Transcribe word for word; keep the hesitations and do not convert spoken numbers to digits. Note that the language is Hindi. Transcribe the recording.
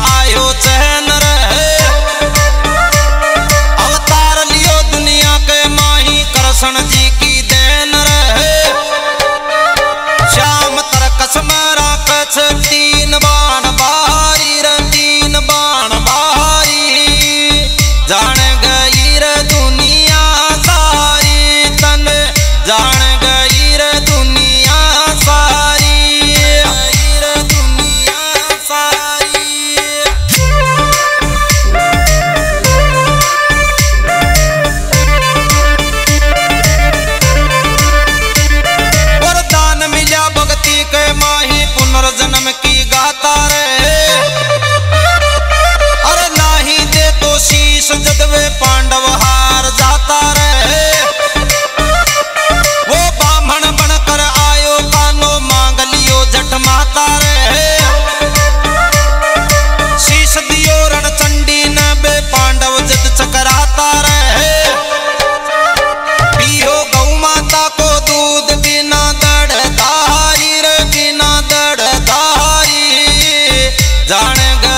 आयो चैन रहे अवतार लियो दुनिया के माही कृष्ण जी की देन रहे। श्याम तरकस में राखछ तीन बाण बहारी रे तीन बाण बहारी जान गई रे दुनिया सारी तन जान गई रे दुनिया सारी। जाने